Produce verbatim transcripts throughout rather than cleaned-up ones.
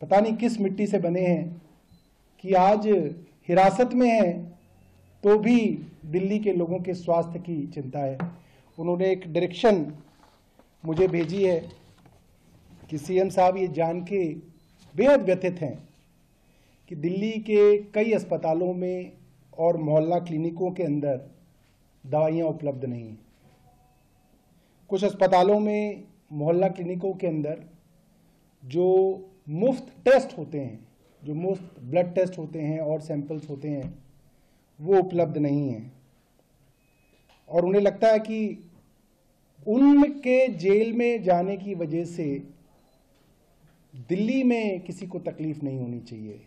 पता नहीं किस मिट्टी से बने हैं कि आज हिरासत में हैं, तो भी दिल्ली के लोगों के स्वास्थ्य की चिंता है। उन्होंने एक डायरेक्शन मुझे भेजी है कि सीएम साहब ये जान के बेहद व्यथित हैं कि दिल्ली के कई अस्पतालों में और मोहल्ला क्लिनिकों के अंदर दवाइयाँ उपलब्ध नहीं हैं। कुछ अस्पतालों में मोहल्ला क्लिनिकों के अंदर जो मुफ्त टेस्ट होते हैं, जो मुफ्त ब्लड टेस्ट होते हैं और सैंपल्स होते हैं, वो उपलब्ध नहीं हैं। और उन्हें लगता है कि उनके जेल में जाने की वजह से दिल्ली में किसी को तकलीफ नहीं होनी चाहिए,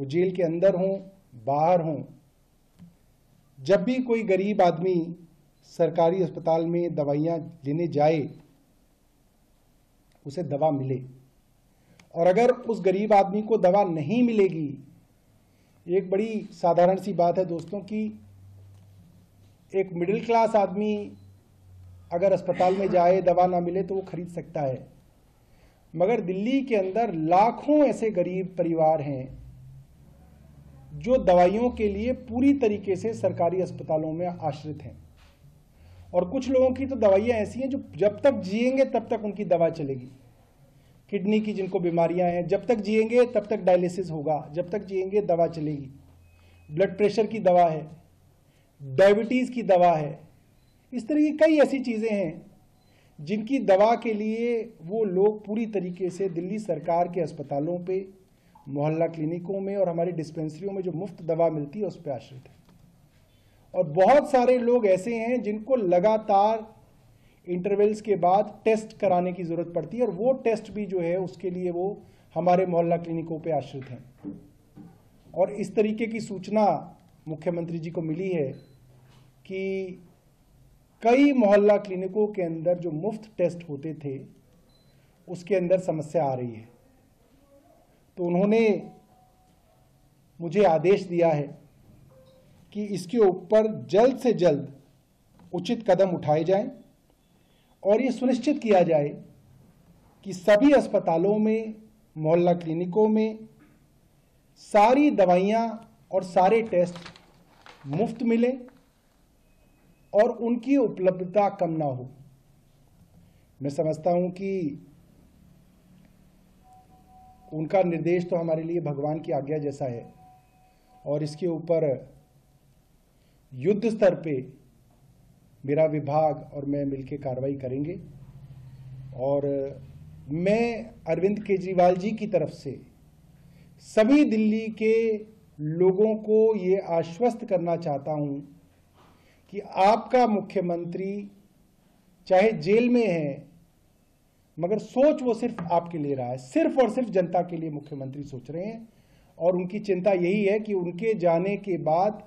वो जेल के अंदर हों बाहर हों। जब भी कोई गरीब आदमी सरकारी अस्पताल में दवाइयाँ लेने जाए, उसे दवा मिले, और अगर उस गरीब आदमी को दवा नहीं मिलेगी, एक बड़ी साधारण सी बात है दोस्तों कि एक मिडिल क्लास आदमी अगर अस्पताल में जाए दवा ना मिले तो वो खरीद सकता है, मगर दिल्ली के अंदर लाखों ऐसे गरीब परिवार हैं जो दवाइयों के लिए पूरी तरीके से सरकारी अस्पतालों में आश्रित हैं। और कुछ लोगों की तो दवाइयाँ ऐसी हैं जो जब तक जिएंगे तब तक उनकी दवा चलेगी। किडनी की जिनको बीमारियां हैं, जब तक जिएंगे तब तक डायलिसिस होगा, जब तक जिएंगे दवा चलेगी। ब्लड प्रेशर की दवा है, डायबिटीज़ की दवा है, इस तरह की कई ऐसी चीज़ें हैं जिनकी दवा के लिए वो लोग पूरी तरीके से दिल्ली सरकार के अस्पतालों पे, मोहल्ला क्लिनिकों में और हमारी डिस्पेंसरियों में जो मुफ्त दवा मिलती है उस पर आश्रित है। और बहुत सारे लोग ऐसे हैं जिनको लगातार इंटरवल्स के बाद टेस्ट कराने की ज़रूरत पड़ती है, और वो टेस्ट भी जो है उसके लिए वो हमारे मोहल्ला क्लिनिकों पे आश्रित हैं। और इस तरीके की सूचना मुख्यमंत्री जी को मिली है कि कई मोहल्ला क्लिनिकों के अंदर जो मुफ्त टेस्ट होते थे उसके अंदर समस्या आ रही है, तो उन्होंने मुझे आदेश दिया है कि इसके ऊपर जल्द से जल्द उचित कदम उठाए जाएं और ये सुनिश्चित किया जाए कि सभी अस्पतालों में, मोहल्ला क्लिनिकों में सारी दवाइयाँ और सारे टेस्ट मुफ्त मिलें और उनकी उपलब्धता कम ना हो। मैं समझता हूँ कि उनका निर्देश तो हमारे लिए भगवान की आज्ञा जैसा है, और इसके ऊपर युद्ध स्तर पे मेरा विभाग और मैं मिलकर कार्रवाई करेंगे। और मैं अरविंद केजरीवाल जी की तरफ से सभी दिल्ली के लोगों को ये आश्वस्त करना चाहता हूँ कि आपका मुख्यमंत्री चाहे जेल में है, मगर सोच वो सिर्फ आपके लिए रहा है, सिर्फ और सिर्फ जनता के लिए मुख्यमंत्री सोच रहे हैं। और उनकी चिंता यही है कि उनके जाने के बाद